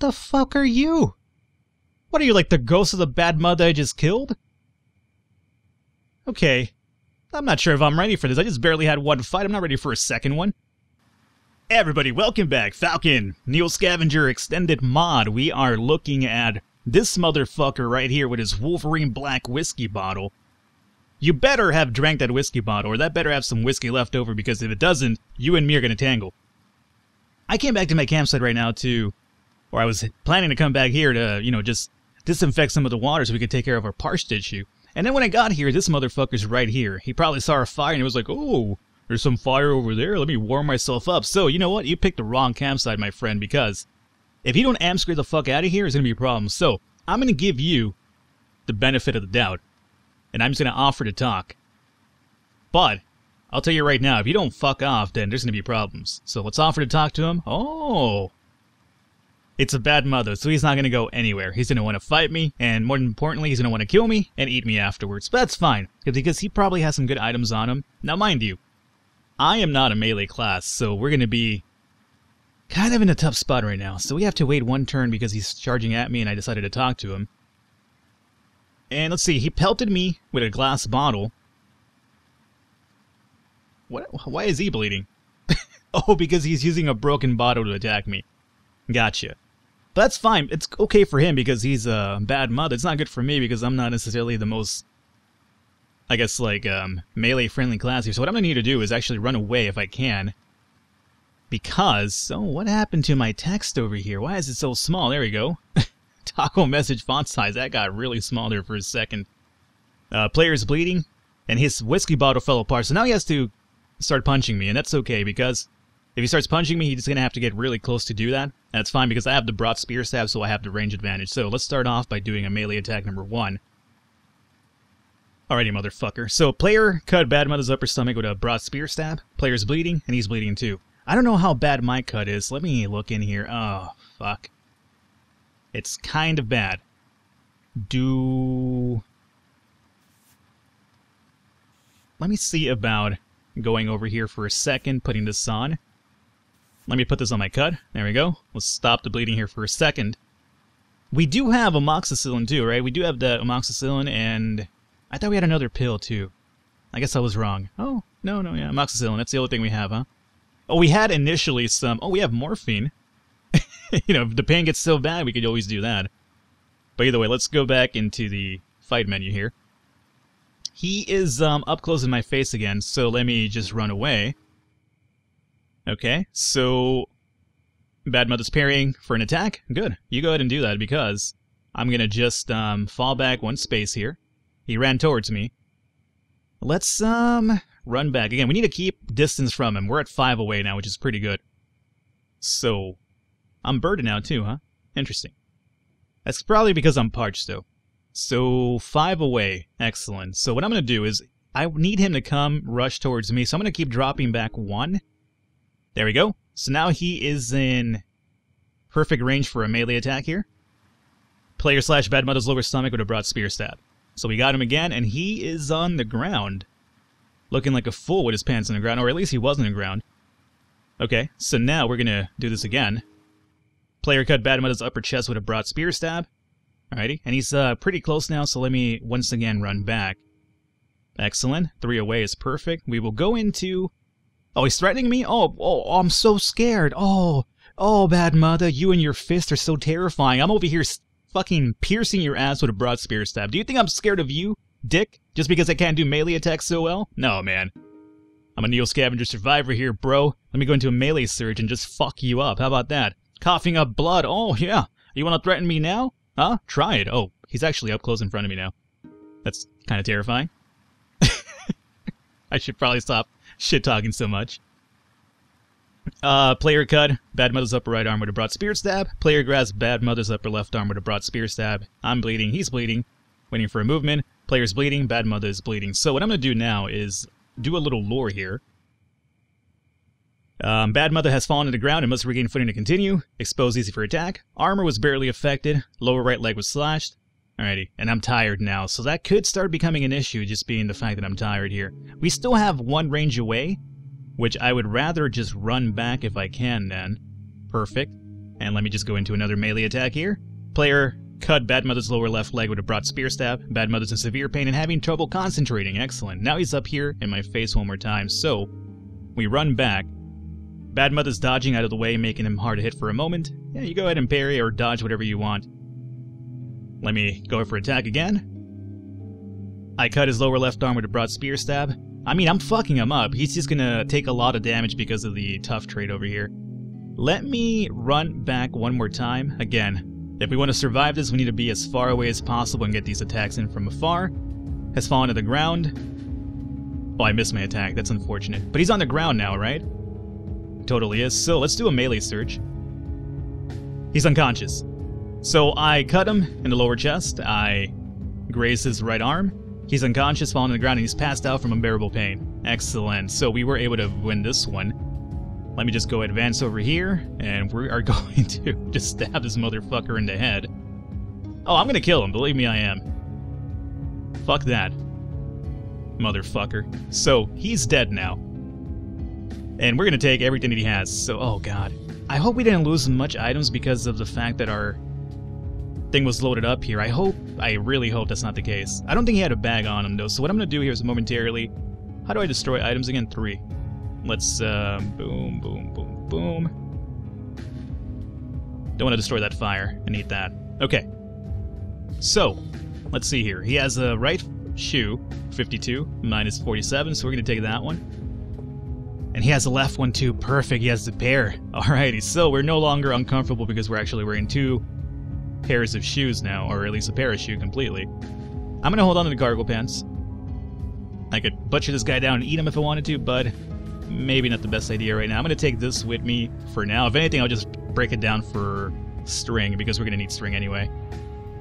the fuck are you? What are you, like the ghost of the bad mud that I just killed? Okay. I'm not sure if I'm ready for this. I just barely had one fight. I'm not ready for a second one. Everybody, welcome back. Falcon NEO Scavenger Extended Mod. We are looking at this motherfucker right here with his Wolverine Black Whiskey bottle. You better have drank that whiskey bottle, or that better have some whiskey left over, because if it doesn't, you and me are going to tangle. I came back to my campsite right now to, or I was planning to come back here to, you know, just disinfect some of the water so we could take care of our parched issue. And then when I got here, this motherfucker's right here. He probably saw a fire and he was like, oh, there's some fire over there. Let me warm myself up. So, you know what? You picked the wrong campsite, my friend, because if you don't amscare the fuck out of here, it's going to be a problem. So, I'm going to give you the benefit of the doubt. And I'm just going to offer to talk. But, I'll tell you right now, if you don't fuck off, then there's going to be problems. So let's offer to talk to him. Oh! It's a bad mother, so he's not going to go anywhere. He's going to want to fight me, and more importantly, he's going to want to kill me and eat me afterwards. But that's fine, because he probably has some good items on him. Now mind you, I am not a melee class, so we're going to be kind of in a tough spot right now. So we have to wait one turn because he's charging at me and I decided to talk to him. And let's see, he pelted me with a glass bottle. What? Why is he bleeding? Oh, because he's using a broken bottle to attack me. Gotcha. But that's fine. It's okay for him because he's a bad mother. It's not good for me because I'm not necessarily the most, I guess, like, melee-friendly class here. So what I'm going to need to do is actually run away if I can. Because, oh, what happened to my text over here? Why is it so small? There we go. Taco message font size, that got really small there for a second. Player's bleeding, and his whiskey bottle fell apart, so now he has to start punching me, and that's okay, because if he starts punching me, he's going to have to get really close to do that, and that's fine, because I have the broad spear stab, so I have the range advantage. So let's start off by doing a melee attack number one. Alrighty, motherfucker. So player cut Bad Mother's upper stomach with a broad spear stab, player's bleeding, and he's bleeding too. I don't know how bad my cut is, let me look in here. Oh, fuck. It's kind of bad. Let me see about going over here for a second, putting this on. Let me put this on my cut. There we go. Let's stop the bleeding here for a second. We do have amoxicillin too, right? We do have the amoxicillin, and I thought we had another pill too. I guess I was wrong. Oh, no, yeah, amoxicillin. That's the only thing we have, huh? Oh, we had initially some... Oh, we have morphine. You know, if the pain gets so bad, we could always do that. But either way, let's go back into the fight menu here. He is up close in my face again, so let me just run away. Okay, so Bad Mother's parrying for an attack. Good. You go ahead and do that, because I'm going to just fall back one space here. He ran towards me. Let's run back. Again, we need to keep distance from him. We're at 5 away now, which is pretty good. So... I'm burdened now too, huh? Interesting. That's probably because I'm parched though. So 5 away. Excellent. So what I'm going to do is I need him to come rush towards me. So I'm going to keep dropping back 1. There we go. So now he is in perfect range for a melee attack here. Player slash Bad Mother's lower stomach with a broad spear stab. So we got him again, and he is on the ground. Looking like a fool with his pants on the ground, or at least he was on the ground. Okay, so now we're going to do this again. Player cut Bad Mother's upper chest with a broad spear stab. Alrighty, and he's pretty close now, so let me once again run back. Excellent. 3 away is perfect. We will go into... Oh, he's threatening me? Oh, I'm so scared. Oh, Bad Mother, you and your fist are so terrifying. I'm over here fucking piercing your ass with a broad spear stab. Do you think I'm scared of you, dick? Just because I can't do melee attacks so well? No, man. I'm a Neo Scavenger survivor here, bro. Let me go into a melee surge and just fuck you up. How about that? Coughing up blood. Oh, yeah. You want to threaten me now? Huh? Try it. Oh, he's actually up close in front of me now. That's kind of terrifying. I should probably stop shit-talking so much. Player cut Bad Mother's upper right arm with a broad spear stab. Player grabs Bad Mother's upper left arm with a broad spear stab. I'm bleeding. He's bleeding. Waiting for a movement. Player's bleeding. Bad Mother's bleeding. So what I'm going to do now is do a little lore here. Bad Mother has fallen to the ground and must regain footing to continue. Exposed easy for attack. Armor was barely affected. Lower right leg was slashed. Alrighty, and I'm tired now, so that could start becoming an issue, just being the fact that I'm tired here. We still have 1 range away, which I would rather just run back if I can then. Perfect. And let me just go into another melee attack here. Player cut Badmother's lower left leg with a broad spear stab. Badmother's in severe pain and having trouble concentrating. Excellent. Now he's up here in my face one more time. So we run back. Badmother's dodging out of the way, making him hard to hit for a moment. Yeah, you go ahead and parry or dodge whatever you want. Let me go for attack again. I cut his lower left arm with a broad spear stab. I mean, I'm fucking him up. He's just gonna take a lot of damage because of the tough trait over here. Let me run back one more time. Again, if we want to survive this, we need to be as far away as possible and get these attacks in from afar. Has fallen to the ground. Oh, I missed my attack. That's unfortunate. But he's on the ground now, right? Totally is. So let's do a melee search. He's unconscious. So I cut him in the lower chest. I graze his right arm. He's unconscious, fallen on the ground, and he's passed out from unbearable pain. Excellent. So we were able to win this one. Let me just go advance over here, and we are going to just stab this motherfucker in the head. Oh, I'm gonna kill him. Believe me, I am. Fuck that. Motherfucker. So he's dead now. And we're gonna take everything that he has. So, oh god. I hope we didn't lose much items because of the fact that our thing was loaded up here. I really hope that's not the case. I don't think he had a bag on him though, so what I'm gonna do here is momentarily, how do I destroy items again? 3. Let's boom, boom, boom, boom. Don't want to destroy that fire. I need that. Okay. So, let's see here. He has a right shoe, 52, minus 47, so we're gonna take that one. And he has the left one too. Perfect, he has the pair. Alrighty, so we're no longer uncomfortable because we're actually wearing 2 pairs of shoes now, or at least a pair of shoe completely. I'm gonna hold on to the cargo pants. I could butcher this guy down and eat him if I wanted to, but maybe not the best idea right now. I'm gonna take this with me for now. If anything, I'll just break it down for string, because we're gonna need string anyway.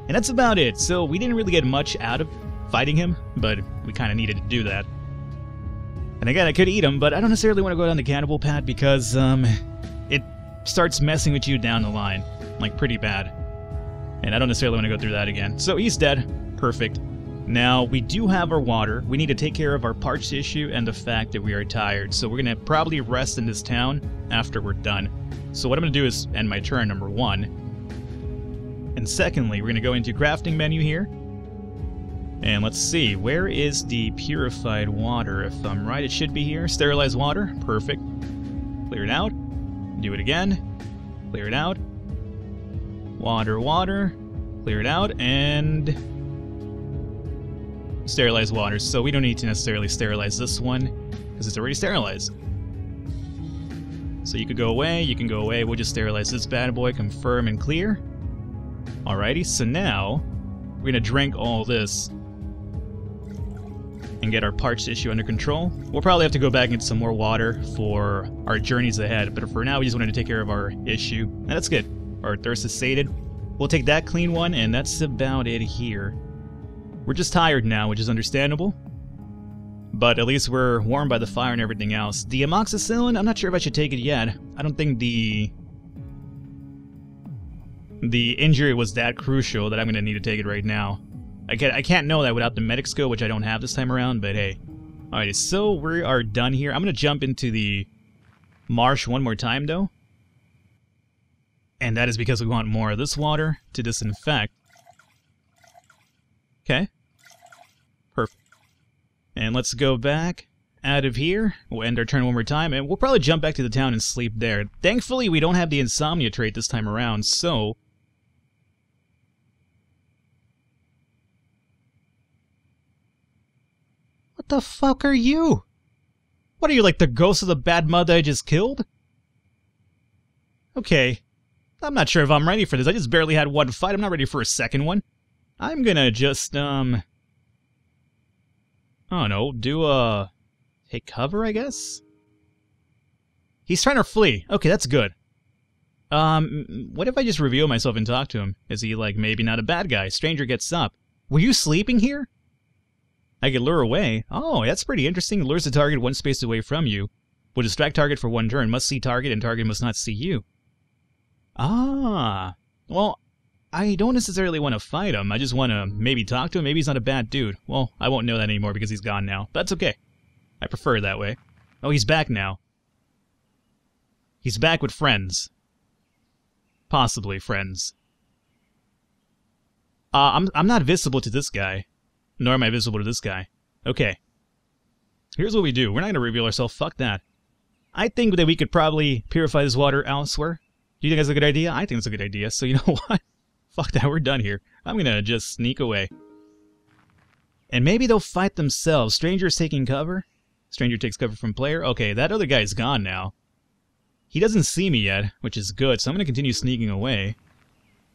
And that's about it. So we didn't really get much out of fighting him, but we kinda needed to do that. And again, I could eat him, but I don't necessarily want to go down the cannibal path because it starts messing with you down the line, like pretty bad. And I don't necessarily want to go through that again. So he's dead. Perfect. Now, we do have our water. We need to take care of our parched tissue and the fact that we are tired. So we're going to probably rest in this town after we're done. So what I'm going to do is end my turn, number 1. And secondly, we're going to go into crafting menu here. And let's see, where is the purified water? If I'm right, it should be here. Sterilized water, perfect. Clear it out. Do it again. Clear it out. Water, water. Clear it out, and sterilized water. So we don't need to necessarily sterilize this one, because it's already sterilized. So you could go away, you can go away. We'll just sterilize this bad boy, confirm and clear. Alrighty, so now we're gonna drink all this and get our parched tissue under control. We'll probably have to go back and get some more water for our journeys ahead, but for now we just wanted to take care of our issue. And that's good. Our thirst is sated. We'll take that clean one, and that's about it here. We're just tired now, which is understandable. But at least we're warmed by the fire and everything else. The amoxicillin, I'm not sure if I should take it yet. I don't think the injury was that crucial that I'm gonna need to take it right now. I can't know that without the medic skill, which I don't have this time around, but hey. Alrighty, so we are done here. I'm gonna jump into the marsh one more time, though. And that is because we want more of this water to disinfect. Okay. Perfect. And let's go back out of here. We'll end our turn one more time, and we'll probably jump back to the town and sleep there. Thankfully, we don't have the insomnia trait this time around, so the fuck are you? What are you, like the ghost of the bad mother I just killed? Okay. I'm not sure if I'm ready for this. I just barely had one fight. I'm not ready for a second one. I'm gonna just, I don't know, do a take cover, I guess? He's trying to flee. Okay, that's good. What if I just reveal myself and talk to him? Is he, like, maybe not a bad guy? Stranger gets up. Were you sleeping here? I can lure away. Oh, that's pretty interesting. Lures the target one space away from you. Will distract target for one turn. Must see target, and target must not see you. Ah. Well, I don't necessarily want to fight him. I just want to maybe talk to him. Maybe he's not a bad dude. Well, I won't know that anymore because he's gone now. But that's okay. I prefer it that way. Oh, he's back now. He's back with friends. Possibly friends. I'm not visible to this guy. Nor am I visible to this guy. Okay. Here's what we do. We're not going to reveal ourselves. Fuck that. I think that we could probably purify this water elsewhere. Do you think that's a good idea? I think it's a good idea. So you know what? Fuck that. We're done here. I'm going to just sneak away. And maybe they'll fight themselves. Stranger's taking cover. Stranger takes cover from player. Okay, that other guy's gone now. He doesn't see me yet, which is good, so I'm going to continue sneaking away.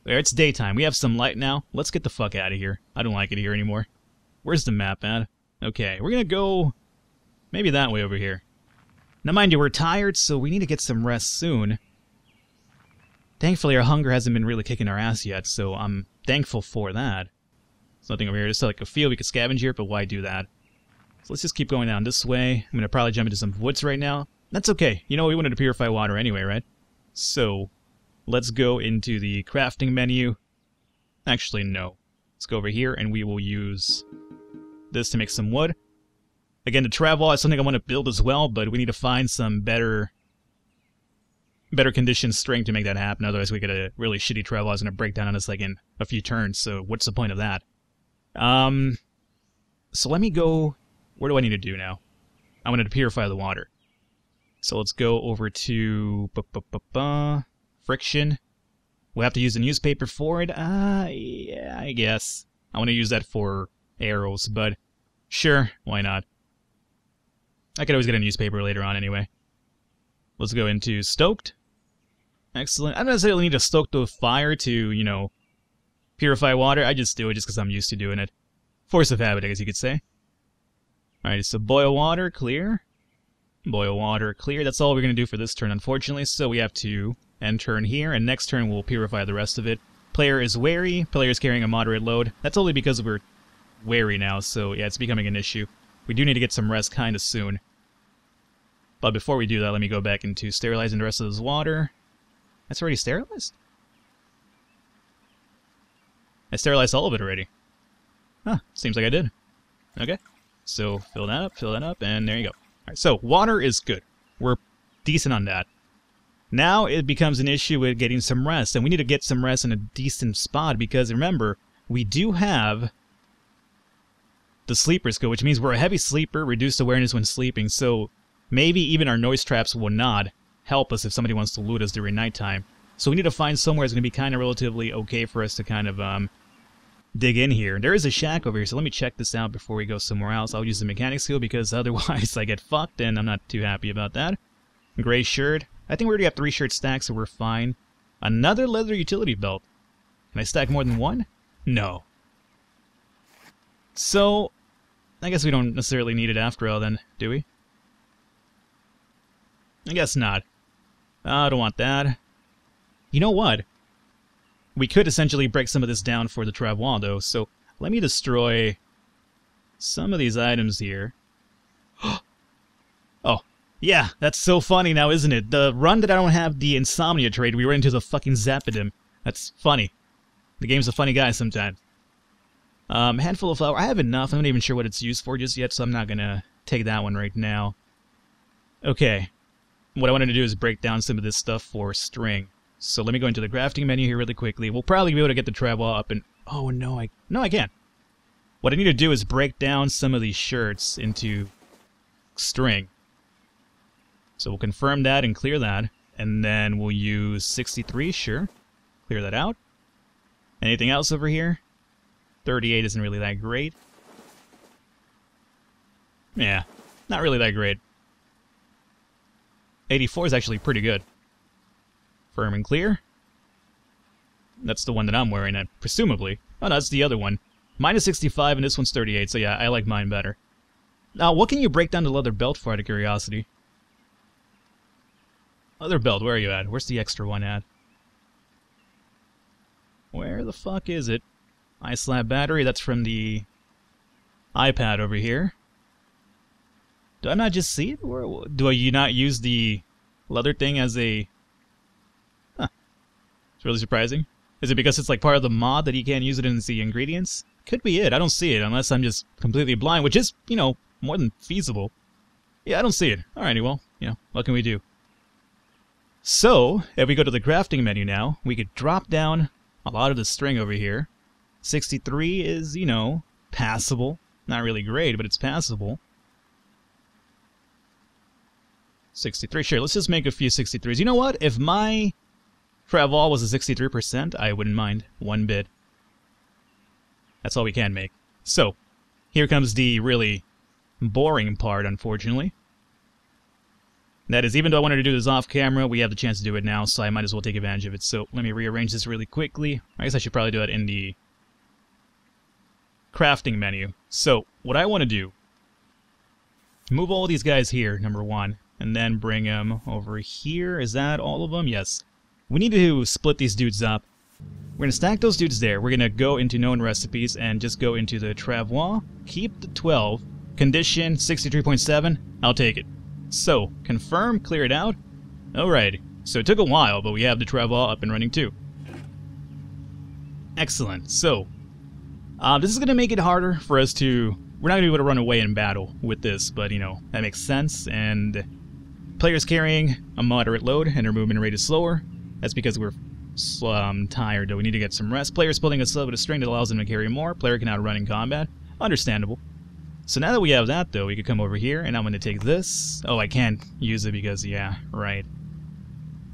There, it's daytime. We have some light now. Let's get the fuck out of here. I don't like it here anymore. Where's the map at? Okay, we're going to go maybe that way over here. Now, mind you, we're tired, so we need to get some rest soon. Thankfully, our hunger hasn't been really kicking our ass yet, so I'm thankful for that. There's nothing over here. There's like a field we could scavenge here, but why do that? So let's just keep going down this way. I'm going to probably jump into some woods right now. That's okay. You know, we wanted to purify water anyway, right? So, let's go into the crafting menu. Actually, no. Let's go over here, and we will use this to make some wood. Again, the travel is something I want to build as well, but we need to find some better conditioned string to make that happen. Otherwise, we get a really shitty travel that's going to break down on us like in a few turns. So, what's the point of that? So let me go. What do I need to do now? I wanted to purify the water. So let's go over to friction. We'll have to use the newspaper for it. Yeah, I guess. I want to use that for arrows, but sure, why not? I could always get a newspaper later on anyway. Let's go into stoked. Excellent. I don't necessarily need to stoke the fire to, you know, purify water. I just do it just because I'm used to doing it. Force of habit, I guess you could say. Alright, so boil water, clear. Boil water, clear. That's all we're going to do for this turn, unfortunately, so we have to end turn here, and next turn we'll purify the rest of it. Player is wary. Player is carrying a moderate load. That's only because we're wary now, so yeah, it's becoming an issue. We do need to get some rest kind of soon. But before we do that, let me go back into sterilizing the rest of this water. That's already sterilized? I sterilized all of it already. Huh, seems like I did. Okay, so fill that up, and there you go. Alright, so water is good. We're decent on that. Now it becomes an issue with getting some rest, and we need to get some rest in a decent spot because remember, we do have the sleeper skill, which means we're a heavy sleeper, reduced awareness when sleeping, so maybe even our noise traps will not help us if somebody wants to loot us during nighttime. So we need to find somewhere that's going to be kind of relatively okay for us to kind of dig in here. There is a shack over here, so let me check this out before we go somewhere else. I'll use the mechanic skill because otherwise I get fucked and I'm not too happy about that. Gray shirt. I think we already have 3 shirt stacks, so we're fine. Another leather utility belt. Can I stack more than one? No. So, I guess we don't necessarily need it after all then, do we? I guess not. I don't want that. You know what? We could essentially break some of this down for the travois, though, so let me destroy some of these items here. Oh, yeah, that's so funny now, isn't it? The run that I don't have the insomnia trade, we ran into the fucking Zapidim. That's funny. The game's a funny guy sometimes. Handful of flour. I have enough. I'm not even sure what it's used for just yet, so I'm not going to take that one right now. Okay. What I wanted to do is break down some of this stuff for string. So let me go into the crafting menu here really quickly. We'll probably be able to get the travois up and... Oh, no, I can't. What I need to do is break down some of these shirts into string. So we'll confirm that and clear that. And then we'll use 63, sure. Clear that out. Anything else over here? 38 isn't really that great. Yeah, not really that great. 84 is actually pretty good. Firm and clear. That's the one that I'm wearing, presumably. Oh, no, that's the other one. Mine is 65 and this one's 38, so yeah, I like mine better. Now, what can you break down the leather belt for, out of curiosity? Leather belt, where are you at? Where's the extra one at? Where the fuck is it? Eye slab battery, that's from the iPad over here. Do I not just see it? Or do you not use the leather thing as a... really surprising. Is it because it's like part of the mod that you can't use it in the ingredients? Could be it. I don't see it unless I'm just completely blind, which is, you know, more than feasible. Yeah, I don't see it. Alrighty, well, you know, what can we do? So if we go to the crafting menu now, we could drop down a lot of the string over here. 63 is, you know, passable. Not really great, but it's passable. 63, sure, let's just make a few 63s. You know what? If my Preval was a 63%, I wouldn't mind one bit. That's all we can make. So, here comes the really boring part, unfortunately. That is, even though I wanted to do this off camera, we have the chance to do it now, so I might as well take advantage of it. So, let me rearrange this really quickly. I guess I should probably do that in the crafting menu. So, what I want to do, move all these guys here, number one, and then bring them over here. Is that all of them? Yes. We need to split these dudes up. We're going to stack those dudes there. We're going to go into known recipes and just go into the travois. Keep the 12. Condition 63.7. I'll take it. So, confirm, clear it out. Alright. So it took a while, but we have the travois up and running too. Excellent. So, this is going to make it harder for us to... We're not going to be able to run away in battle with this, but, you know, that makes sense. And players carrying a moderate load and their movement rate is slower. That's because we're tired, though. We need to get some rest. Players building a sub with a string that allows them to carry more. Player cannot run in combat. Understandable. So now that we have that, though, we could come over here, and I'm going to take this. Oh, I can't use it because, yeah, right.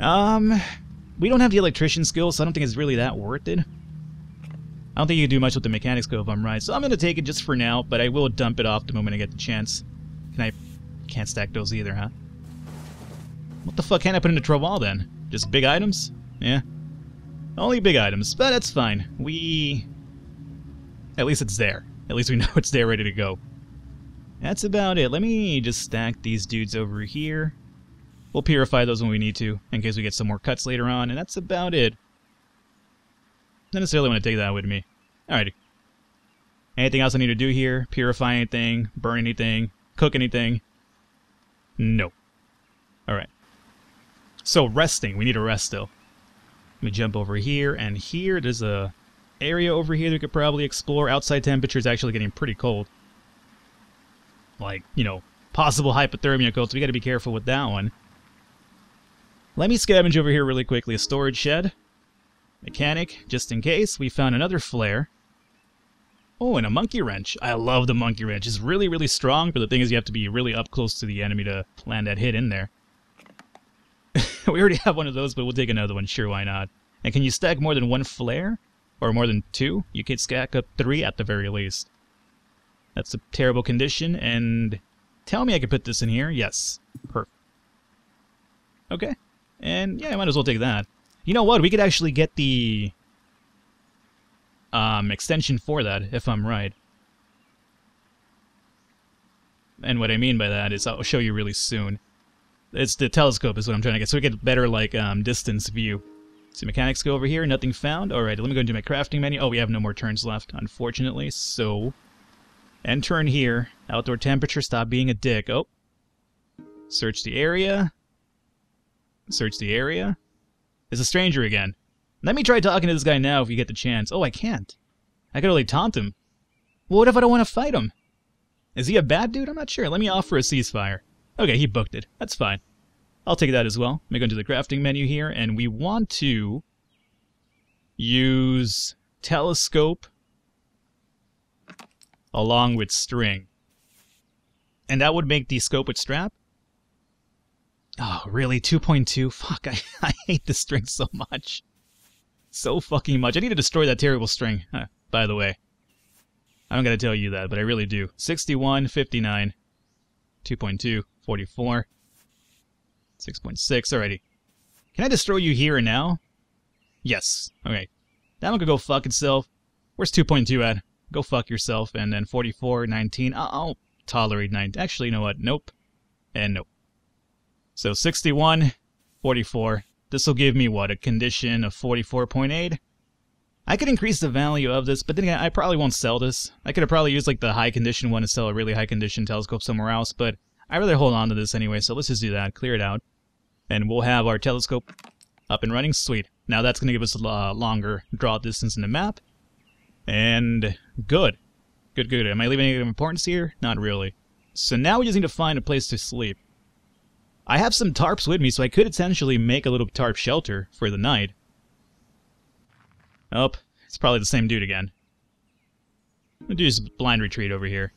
We don't have the electrician skill, so I don't think it's really that worth it. I don't think you can do much with the mechanics skill if I'm right, so I'm going to take it just for now, but I will dump it off the moment I get the chance. Can't stack those either, huh? What the fuck can't I put into Travois, then? Just big items? Yeah. Only big items, but that's fine. We... At least it's there. At least we know it's there ready to go. That's about it. Let me just stack these dudes over here. We'll purify those when we need to, in case we get some more cuts later on, and that's about it. Don't necessarily want to take that with me. Alrighty. Anything else I need to do here? Purify anything? Burn anything? Cook anything? No. Alright. So resting. We need a rest though. Let me jump over here and here. There's a area over here that we could probably explore. Outside temperature is actually getting pretty cold. Like, you know, possible hypothermia cold, so we gotta be careful with that one. Let me scavenge over here really quickly. A storage shed. Mechanic, just in case. We found another flare. Oh, and a monkey wrench. I love the monkey wrench. It's really, really strong, but the thing is you have to be really up close to the enemy to land that hit in there. We already have one of those, but we'll take another one. Sure, why not? And can you stack more than one flare? Or more than two? You can stack up three at the very least. That's a terrible condition, and... Tell me I could put this in here. Yes. Perfect. Okay. And, yeah, I might as well take that. You know what? We could actually get the extension for that, if I'm right. And what I mean by that is I'll show you really soon. It's the telescope is what I'm trying to get, so we get better, like, distance view. So mechanics go over here, nothing found. Alright, let me go into my crafting menu. Oh, we have no more turns left, unfortunately, so... End turn here. Outdoor temperature, stop being a dick. Oh. Search the area. Search the area. It's a stranger again. Let me try talking to this guy now if you get the chance. Oh, I can't. I could only taunt him. Well, what if I don't want to fight him? Is he a bad dude? I'm not sure. Let me offer a ceasefire. Okay, he booked it. That's fine. I'll take that as well. Let me go into the crafting menu here, and we want to use telescope along with string. And that would make the scope with strap. Oh, really? 2.2? Fuck, I hate this string so much. So fucking much. I need to destroy that terrible string, by the way. I don't gotta tell you that, but I really do. 61, 59, 2.2, 44, 6.6, alrighty. Can I destroy you here and now? Yes. Okay. That one could go fuck itself. Where's 2.2 at? Go fuck yourself. And then 44, 19. I'll tolerate 9. Actually, you know what? Nope. And nope. So 61, 44, this will give me, what, a condition of 44.8? I could increase the value of this, but then again, I probably won't sell this. I could have probably used, like, the high condition one to sell a really high condition telescope somewhere else, but I'd rather hold on to this anyway, so let's just do that, clear it out. And we'll have our telescope up and running, sweet. Now that's going to give us a longer draw distance in the map. And good. Good, good. Am I leaving any importance here? Not really. So now we just need to find a place to sleep. I have some tarps with me, so I could essentially make a little tarp shelter for the night. Oh, it's probably the same dude again. I'm gonna do his blind retreat over here.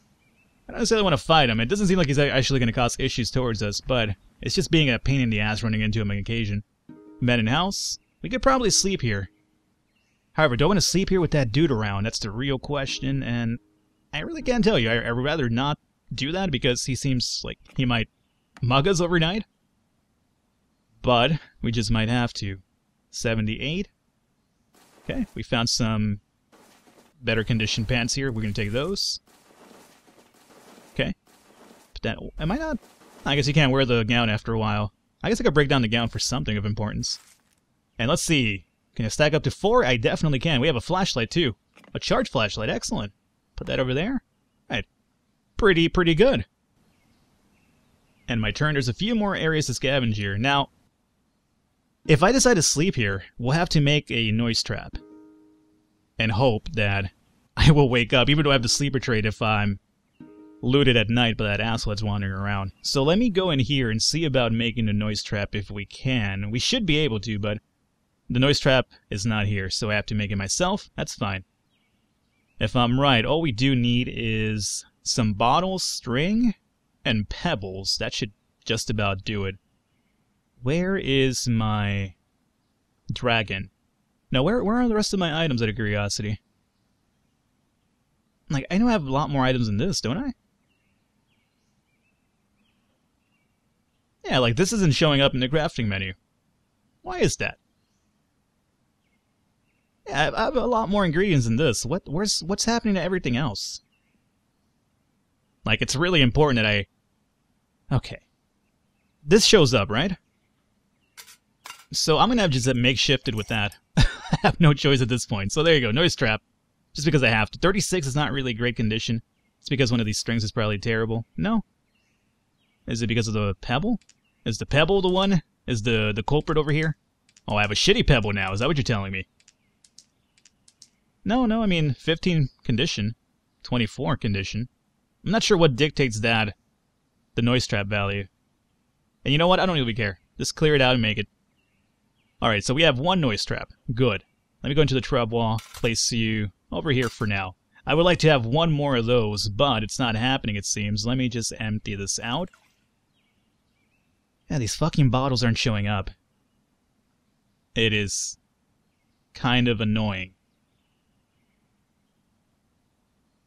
I don't necessarily want to fight him. It doesn't seem like he's actually going to cause issues towards us, but it's just being a pain in the ass running into him on occasion. Men in house? We could probably sleep here. However, do I want to sleep here with that dude around? That's the real question, and I really can't tell you. I'd rather not do that because he seems like he might mug us overnight. But we just might have to. 78. Okay, we found some better conditioned pants here. We're going to take those. Okay. But that, am I not? I guess you can't wear the gown after a while. I guess I could break down the gown for something of importance. And let's see. Can I stack up to 4? I definitely can. We have a flashlight too. A charge flashlight. Excellent. Put that over there. Right. Pretty good. And my turn, there's a few more areas to scavenge here. Now, if I decide to sleep here, we'll have to make a noise trap. And hope that I will wake up, even though I have the sleeper trait if I'm looted at night by that asshole that's wandering around. So let me go in here and see about making a noise trap if we can. We should be able to, but the noise trap is not here, so I have to make it myself. That's fine. If I'm right, all we do need is some bottles, string, and pebbles. That should just about do it. Where is my dragon? Now, where are the rest of my items out of curiosity? Like, I know I have a lot more items than this, don't I? Yeah, like, this isn't showing up in the crafting menu. Why is that? Yeah, I have a lot more ingredients than this. What's happening to everything else? Like, it's really important that I... Okay. This shows up, right? So I'm going to have just makeshifted with that. I have no choice at this point. So there you go, noise trap. Just because I have to. 36 is not really great condition. It's because one of these strings is probably terrible. No. Is it because of the pebble? Is the pebble the one? Is the culprit over here? Oh, I have a shitty pebble now. Is that what you're telling me? No, I mean 15 condition. 24 condition. I'm not sure what dictates that. The noise trap value. And you know what? I don't really care. Just clear it out and make it. Alright, so we have one noise trap. Good. Let me go into the trap wall. Place you over here for now. I would like to have one more of those, but it's not happening, it seems. Let me just empty this out. Yeah, these fucking bottles aren't showing up. It is kind of annoying.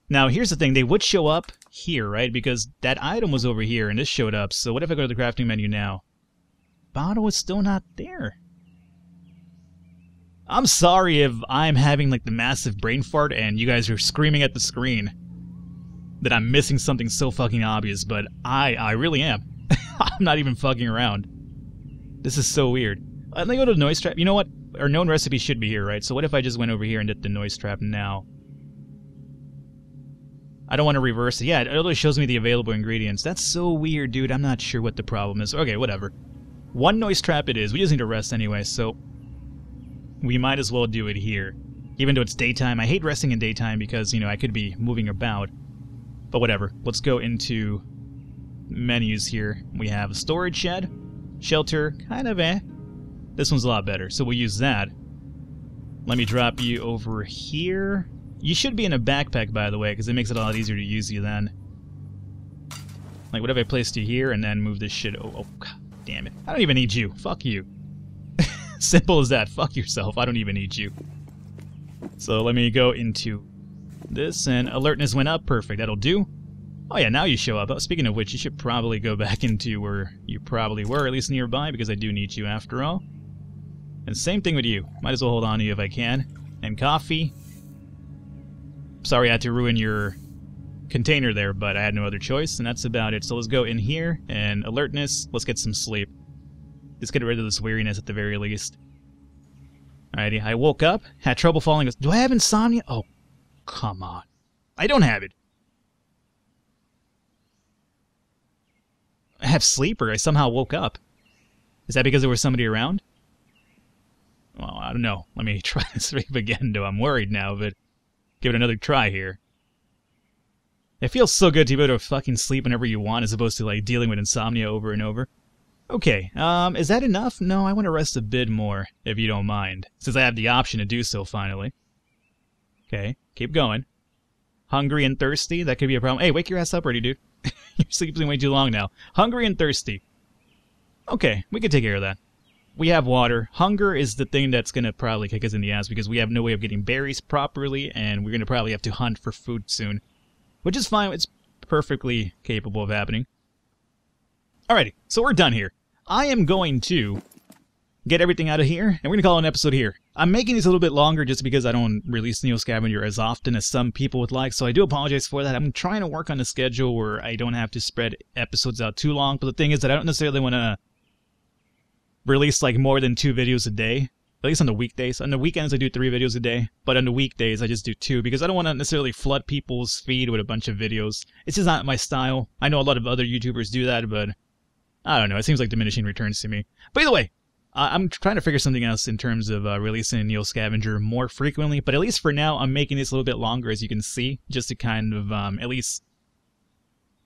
Now, here's the thing. They would show up here, right? Because that item was over here, and this showed up. So what if I go to the crafting menu now? Bottle is still not there. I'm sorry if I'm having like the massive brain fart and you guys are screaming at the screen that I'm missing something so fucking obvious, but I really am. I'm not even fucking around. This is so weird. Let me go to the noise trap. You know what? Our known recipe should be here, right? So what if I just went over here and did the noise trap now? I don't want to reverse it. Yeah, it only shows me the available ingredients. That's so weird, dude. I'm not sure what the problem is. Okay, whatever. One noise trap it is. We just need to rest anyway, so... we might as well do it here, even though it's daytime. I hate resting in daytime because, you know, I could be moving about. But whatever. Let's go into menus here. We have a storage shed, shelter, kind of eh. This one's a lot better, so we'll use that. Let me drop you over here. You should be in a backpack, by the way, because it makes it a lot easier to use you then. Like, what if I placed you here and then move this shit? Oh, God damn it. I don't even need you. Fuck you. Simple as that. Fuck yourself. I don't even need you. So let me go into this, and alertness went up. Perfect. That'll do. Oh yeah, now you show up. Speaking of which, you should probably go back into where you probably were, at least nearby, because I do need you after all. And same thing with you. Might as well hold on to you if I can. And coffee. Sorry I had to ruin your container there, but I had no other choice, and that's about it. So let's go in here, and alertness. Let's get some sleep. Just get rid of this weariness at the very least. Alrighty, I woke up, had trouble falling asleep. Do I have insomnia? Oh, come on. I don't have it. I have sleeper. I somehow woke up. Is that because there was somebody around? Well, I don't know. Let me try this again, though. I'm worried now, but give it another try here. It feels so good to be able to fucking sleep whenever you want as opposed to, like, dealing with insomnia over and over. Okay, is that enough? No, I want to rest a bit more, if you don't mind, since I have the option to do so finally. Okay, keep going. Hungry and thirsty, that could be a problem. Hey, wake your ass up already, dude. You're sleeping way too long now. Hungry and thirsty. Okay, we can take care of that. We have water. Hunger is the thing that's going to probably kick us in the ass because we have no way of getting berries properly, and we're going to probably have to hunt for food soon. Which is fine. It's perfectly capable of happening. Alrighty, so we're done here. I am going to get everything out of here, and we're going to call it an episode here. I'm making these a little bit longer just because I don't release Neo Scavenger as often as some people would like, so I do apologize for that. I'm trying to work on a schedule where I don't have to spread episodes out too long, but the thing is that I don't necessarily want to release like more than 2 videos a day, at least on the weekdays. On the weekends I do 3 videos a day, but on the weekdays I just do 2 because I don't want to necessarily flood people's feed with a bunch of videos. It's just not my style. I know a lot of other YouTubers do that, but I don't know, it seems like diminishing returns to me. But either way, I'm trying to figure something else in terms of releasing Neo Scavenger more frequently, but at least for now I'm making this a little bit longer, as you can see, just to kind of at least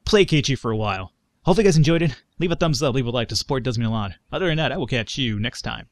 placate you for a while. Hopefully you guys enjoyed it. Leave a thumbs up, leave a like, the support does mean a lot. Other than that, I will catch you next time.